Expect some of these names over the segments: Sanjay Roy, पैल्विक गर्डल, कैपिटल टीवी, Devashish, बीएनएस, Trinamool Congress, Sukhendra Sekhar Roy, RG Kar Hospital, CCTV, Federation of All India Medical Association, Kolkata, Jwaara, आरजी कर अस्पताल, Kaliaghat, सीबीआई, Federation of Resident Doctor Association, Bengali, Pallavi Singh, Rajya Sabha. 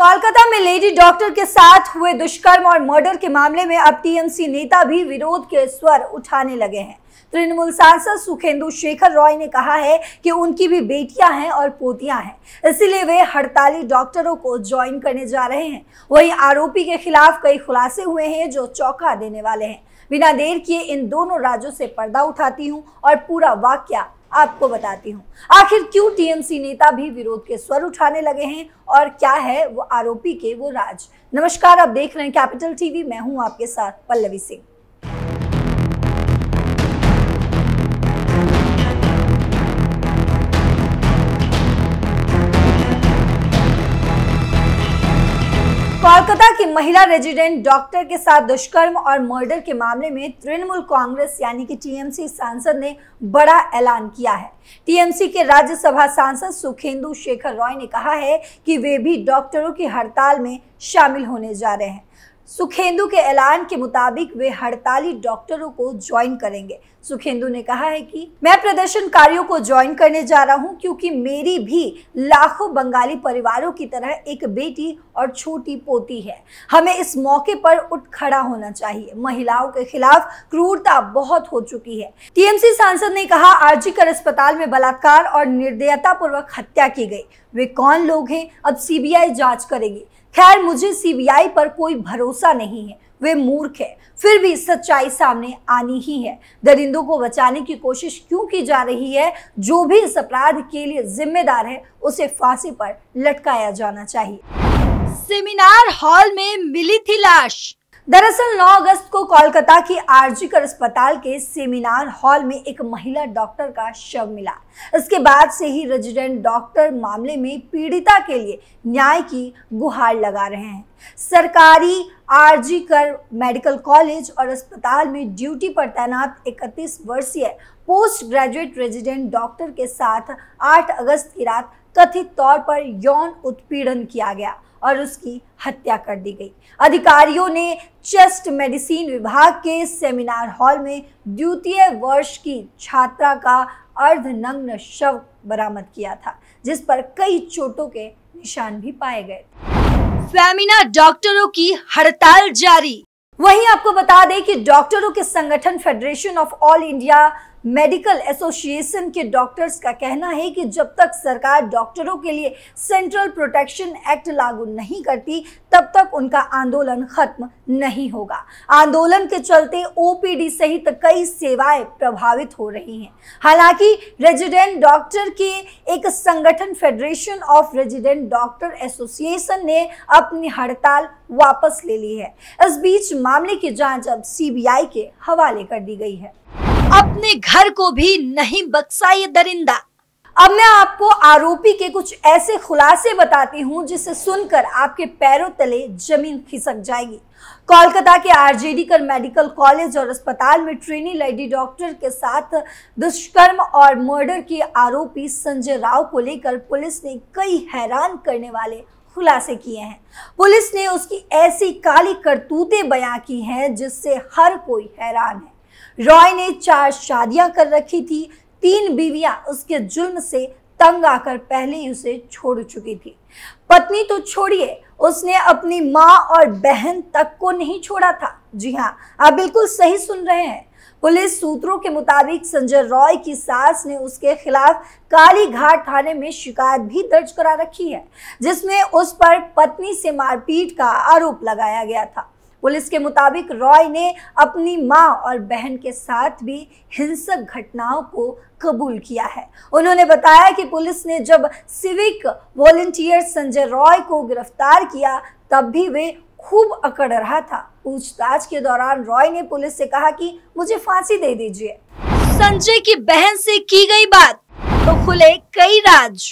कोलकाता में lady doctor के साथ हुए दुष्कर्म और मर्डर के मामले में अब टीएमसी नेता भी विरोध के स्वर उठाने लगे हैं। तृणमूल सांसद सुखेंदु शेखर रॉय ने कहा है कि उनकी भी बेटियां हैं और पोतियां हैं, इसीलिए वे हड़ताली डॉक्टरों को ज्वाइन करने जा रहे हैं। वहीं आरोपी के खिलाफ कई खुलासे हुए हैं जो चौंका देने वाले हैं। बिना देर किए इन दोनों राज्यों से पर्दा उठाती हूँ और पूरा वाकया आपको बताती हूँ। आखिर क्यों टीएमसी नेता भी विरोध के स्वर उठाने लगे हैं और क्या है वो आरोपी के वो राज। नमस्कार, आप देख रहे हैं कैपिटल टीवी, मैं हूँ आपके साथ पल्लवी सिंह। कोलकाता की महिला रेजिडेंट डॉक्टर के साथ दुष्कर्म और मर्डर के मामले में तृणमूल कांग्रेस यानी कि टीएमसी सांसद ने बड़ा ऐलान किया है। टीएमसी के राज्यसभा सांसद सुखेंदु शेखर रॉय ने कहा है कि वे भी डॉक्टरों की हड़ताल में शामिल होने जा रहे हैं। सुखेंदु के ऐलान के मुताबिक वे हड़ताली डॉक्टरों को ज्वाइन करेंगे। सुखेंदु ने कहा है कि मैं प्रदर्शनकारियों को ज्वाइन करने जा रहा हूं क्योंकि मेरी भी लाखों बंगाली परिवारों की तरह एक बेटी और छोटी पोती है। हमें इस मौके पर उठ खड़ा होना चाहिए। महिलाओं के खिलाफ क्रूरता बहुत हो चुकी है। टीएमसी सांसद ने कहा, आरजी कर अस्पताल में बलात्कार और निर्दयतापूर्वक हत्या की गई। वे कौन लोग हैं अब सीबीआई जाँच करेगी। खैर, मुझे सीबीआई पर कोई भरोसा नहीं है, वे मूर्ख है, फिर भी सच्चाई सामने आनी ही है। दरिंदों को बचाने की कोशिश क्यों की जा रही है? जो भी इस अपराध के लिए जिम्मेदार है उसे फांसी पर लटकाया जाना चाहिए। सेमिनार हॉल में मिली थी लाश। दरअसल 9 अगस्त को कोलकाता की आरजी कर अस्पताल के सेमिनार हॉल में एक महिला डॉक्टर का शव मिला। इसके बाद से ही रेजिडेंट डॉक्टर मामले में पीड़िता के लिए न्याय की गुहार लगा रहे हैं। सरकारी आरजी कर मेडिकल कॉलेज और अस्पताल में ड्यूटी पर तैनात 31 वर्षीय पोस्ट ग्रेजुएट रेजिडेंट डॉक्टर के साथ 8 अगस्त की रात कथित तौर पर यौन उत्पीड़न किया गया और उसकी हत्या कर दी गई। अधिकारियों ने चेस्ट मेडिसिन विभाग के सेमिनार हॉल में द्वितीय वर्ष की छात्रा का अर्धनग्न शव बरामद किया था, जिस पर कई चोटों के निशान भी पाए गए। फेमिना डॉक्टरों की हड़ताल जारी। वहीं आपको बता दें कि डॉक्टरों के संगठन federation of all India medical association के डॉक्टर्स का कहना है कि जब तक सरकार डॉक्टरों के लिए सेंट्रल प्रोटेक्शन एक्ट लागू नहीं करती तब तक उनका आंदोलन खत्म नहीं होगा। आंदोलन के चलते ओपीडी सहित कई सेवाएं प्रभावित हो रही हैं। हालांकि रेजिडेंट डॉक्टर के एक संगठन federation of resident doctor association ने अपनी हड़ताल वापस ले ली है। इस बीच मामले की जाँच अब सीबीआई के हवाले कर दी गई है। अपने घर को भी नहीं बख्शा ये दरिंदा। अब मैं आपको आरोपी के कुछ ऐसे खुलासे बताती हूं जिसे सुनकर आपके पैरों तले जमीन खिसक जाएगी। कोलकाता के आरजेडी कर मेडिकल कॉलेज और अस्पताल में ट्रेनी लेडी डॉक्टर के साथ दुष्कर्म और मर्डर के आरोपी संजय राव को लेकर पुलिस ने कई हैरान करने वाले खुलासे किए हैं। पुलिस ने उसकी ऐसी काली करतूतें बयां की हैं जिससे हर कोई हैरान है। रॉय ने 4 शादियां कर रखी थी। 3 बीवियां उसके जुल्म से तंग आकर पहले ही उसे छोड़ चुकी थी। पत्नी तो छोड़िए, उसने अपनी माँ और बहन तक को नहीं छोड़ा था। जी हाँ, आप बिल्कुल सही सुन रहे हैं। पुलिस सूत्रों के मुताबिक संजय रॉय की सास ने उसके खिलाफ कालीघाट थाने में शिकायत भी दर्ज करा रखी है, जिसमें उस पर पत्नी से मारपीट का आरोप लगाया गया था। पुलिस के मुताबिक रॉय ने अपनी मां और बहन के साथ भी हिंसक घटनाओं को कबूल किया है। उन्होंने बताया कि पुलिस ने जब सिविक वॉलंटियर संजय रॉय को गिरफ्तार किया तब भी वे खूब अकड़ रहा था। पूछताछ के दौरान रॉय ने पुलिस से कहा कि मुझे फांसी दे दीजिए। संजय की बहन से की गई बात तो खुले कई राज।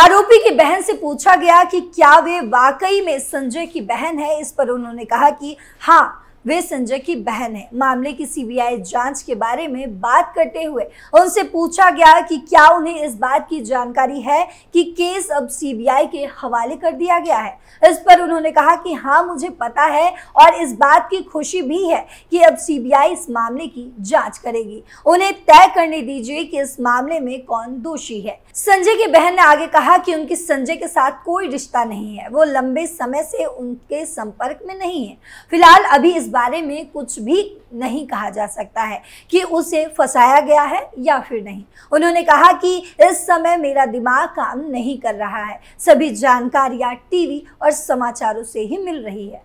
आरोपी की बहन से पूछा गया कि क्या वे वाकई में संजय की बहन है, इस पर उन्होंने कहा कि हाँ, वे संजय की बहन है। मामले की सीबीआई जांच के बारे में बात करते हुए उनसे पूछा गया कि क्या उन्हें इस बात की जानकारी है कि केस अब सीबीआई के हवाले कर दिया गया है। इस पर उन्होंने कहा कि हाँ, मुझे पता है और इस बात की खुशी भी है कि अब सीबीआई इस मामले की जांच करेगी। उन्हें तय करने दीजिए कि इस मामले में कौन दोषी है। संजय की बहन ने आगे कहा कि उनकी संजय के साथ कोई रिश्ता नहीं है, वो लंबे समय से उनके संपर्क में नहीं है। फिलहाल अभी इस बारे में कुछ भी नहीं कहा जा सकता है कि उसे फंसाया गया है या फिर नहीं। उन्होंने कहा कि इस समय मेरा दिमाग काम नहीं कर रहा है, सभी जानकारियां टीवी और समाचारों से ही मिल रही है।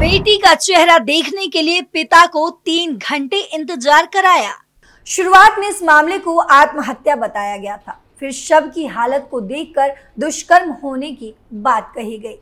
बेटी का चेहरा देखने के लिए पिता को 3 घंटे इंतजार कराया। शुरुआत में इस मामले को आत्महत्या बताया गया था, फिर शव की हालत को देखकर दुष्कर्म होने की बात कही गई।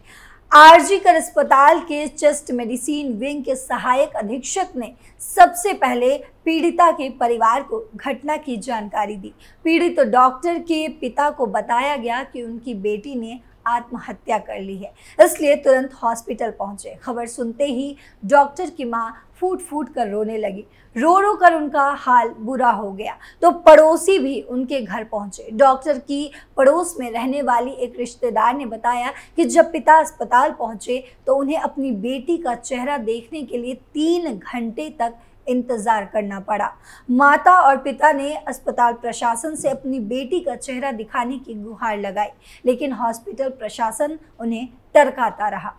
आरजी कर अस्पताल के चेस्ट मेडिसिन विंग के सहायक अधीक्षक ने सबसे पहले पीड़िता के परिवार को घटना की जानकारी दी। पीड़ित डॉक्टर के पिता को बताया गया कि उनकी बेटी ने आत्महत्या कर ली है, इसलिए तुरंत हॉस्पिटल पहुंचे। खबर सुनते ही डॉक्टर की मां फूट फूट कर रोने लगी। रो रो कर उनका हाल बुरा हो गया तो पड़ोसी भी उनके घर पहुंचे। डॉक्टर की पड़ोस में रहने वाली एक रिश्तेदार ने बताया कि जब पिता अस्पताल पहुंचे तो उन्हें अपनी बेटी का चेहरा देखने के लिए 3 घंटे तक इंतजार करना पड़ा। माता और पिता ने अस्पताल प्रशासन से अपनी बेटी का चेहरा दिखाने की गुहार लगाई, लेकिन हॉस्पिटल प्रशासन उन्हें टरकाता रहा।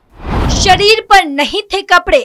शरीर पर नहीं थे कपड़े,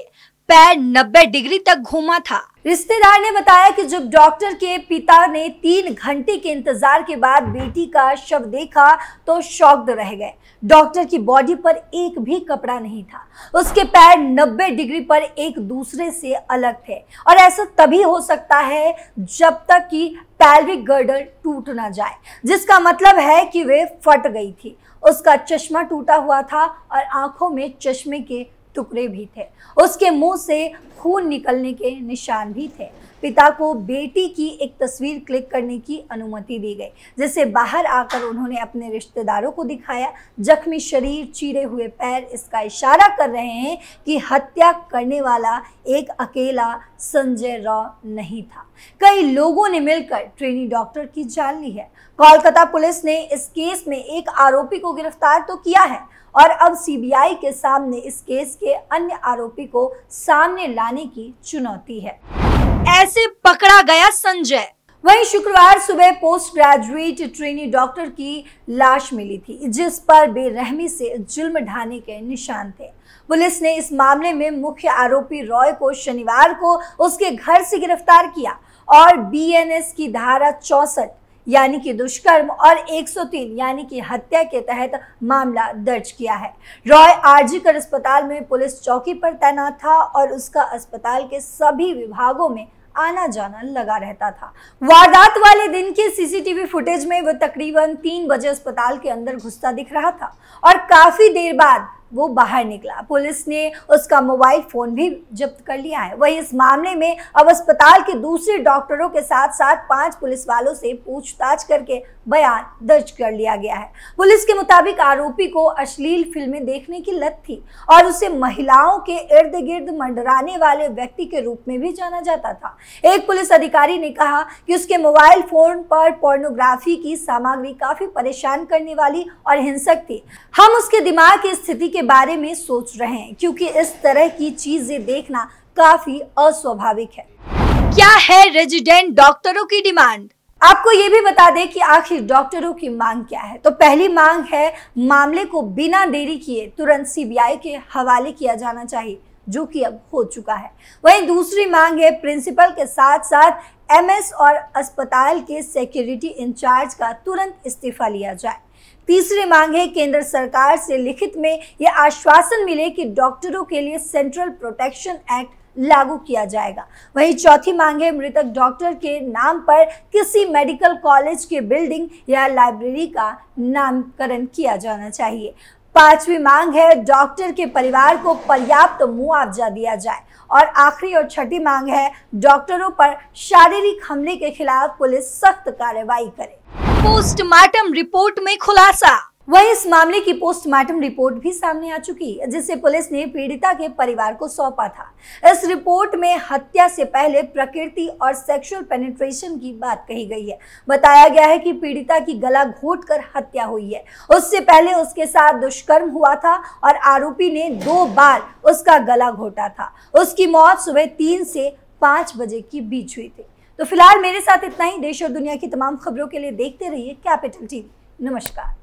पैर 90 डिग्री तक घूमा था। रिश्तेदार ने बताया कि जब डॉक्टर के पिता ने 3 घंटे के इंतजार के बाद बेटी का शव देखा तो शॉक्ड रह गए। डॉक्टर की बॉडी पर एक भी कपड़ा नहीं था, उसके पैर 90 डिग्री पर एक दूसरे से अलग थे और ऐसा तभी हो सकता है जब तक कि पैल्विक गर्डल टूट ना जाए, जिसका मतलब है कि वे फट गई थी। उसका चश्मा टूटा हुआ था और आंखों में चश्मे के टुकड़े भी थे। उसके मुंह से खून निकलने के निशान भी थे। पिता को बेटी की एक तस्वीर क्लिक करने की अनुमति दी गई, जिसे बाहर आकर उन्होंने अपने रिश्तेदारों को दिखाया। जख्मी शरीर, चीरे हुए पैर इसका इशारा कर रहे हैं कि हत्या करने वाला एक अकेला संजय रॉय नहीं था, कई लोगों ने मिलकर ट्रेनी डॉक्टर की जान ली है। कोलकाता पुलिस ने इस केस में एक आरोपी को गिरफ्तार तो किया है और अब सीबीआई के सामने इस केस के अन्य आरोपी को सामने लाने की चुनौती है। ऐसे पकड़ा गया संजय। वहीं शुक्रवार सुबह पोस्ट ग्रेजुएट ट्रेनी डॉक्टर की लाश मिली थी, जिस पर बेरहमी से जुल्म ढाने के निशान थे। पुलिस ने इस मामले में मुख्य आरोपी रॉय को शनिवार को उसके घर से गिरफ्तार किया और बीएनएस की धारा 64 यानी कि दुष्कर्म और 103 यानी कि हत्या के तहत मामला दर्ज किया है। रॉय आरजी कर अस्पताल में पुलिस चौकी पर तैनात था और उसका अस्पताल के सभी विभागों में आना जाना लगा रहता था। वारदात वाले दिन के सीसीटीवी फुटेज में वो तकरीबन 3 बजे अस्पताल के अंदर घुसता दिख रहा था और काफी देर बाद वो बाहर निकला। पुलिस ने उसका मोबाइल फोन भी जब्त कर लिया है। वहीं इस मामले में अब अस्पताल के दूसरे डॉक्टरों के साथ साथ 5 पुलिस वालों से पूछताछ करके बयान दर्ज कर लिया गया है। पुलिस के मुताबिक आरोपी को अश्लील फिल्में देखने की लत थी और उसे महिलाओं के इर्द गिर्द मंडराने वाले व्यक्ति के रूप में भी जाना जाता था। एक पुलिस अधिकारी ने कहा कि उसके मोबाइल फोन पर पोर्नोग्राफी की सामग्री काफी परेशान करने वाली और हिंसक थी। हम उसके दिमाग की स्थिति के बारे में सोच रहे हैं क्योंकि इस तरह की चीजें देखना काफी अस्वाभाविक है। क्या है रेजिडेंट डॉक्टरों की डिमांड? आपको ये भी बता दें कि आखिर डॉक्टरों की मांग क्या है। तो पहली मांग है मामले को बिना देरी किए तुरंत सीबीआई के हवाले किया जाना चाहिए, जो कि अब हो चुका है। वहीं दूसरी मांग है प्रिंसिपल के साथ साथ एमएस और अस्पताल के सिक्योरिटी इंचार्ज का तुरंत इस्तीफा लिया जाए। तीसरी मांग है केंद्र सरकार से लिखित में यह आश्वासन मिले कि डॉक्टरों के लिए सेंट्रल प्रोटेक्शन एक्ट लागू किया जाएगा। वहीं चौथी मांग है मृतक डॉक्टर के नाम पर किसी मेडिकल कॉलेज के बिल्डिंग या लाइब्रेरी का नामकरण किया जाना चाहिए। पांचवी मांग है डॉक्टर के परिवार को पर्याप्त मुआवजा दिया जाए और आखिरी और छठी मांग है डॉक्टरों पर शारीरिक हमले के खिलाफ पुलिस सख्त कार्रवाई करे। पोस्टमार्टम रिपोर्ट में खुलासा। वहीं इस मामले की पोस्टमार्टम रिपोर्ट भी सामने आ चुकी है, जिसे पुलिस ने पीड़िता के परिवार को सौंपा था। इस रिपोर्ट में हत्या से पहले प्रकृति और सेक्सुअल पेनिट्रेशन की बात कही गई है। बताया गया है कि पीड़िता की गला घोंटकर हत्या हुई है, उससे पहले उसके साथ दुष्कर्म हुआ था और आरोपी ने 2 बार उसका गला घोंटा था। उसकी मौत सुबह 3 से 5 बजे के बीच हुई थी। तो फिलहाल मेरे साथ इतना ही। देश और दुनिया की तमाम खबरों के लिए देखते रहिए कैपिटल टीवी। नमस्कार।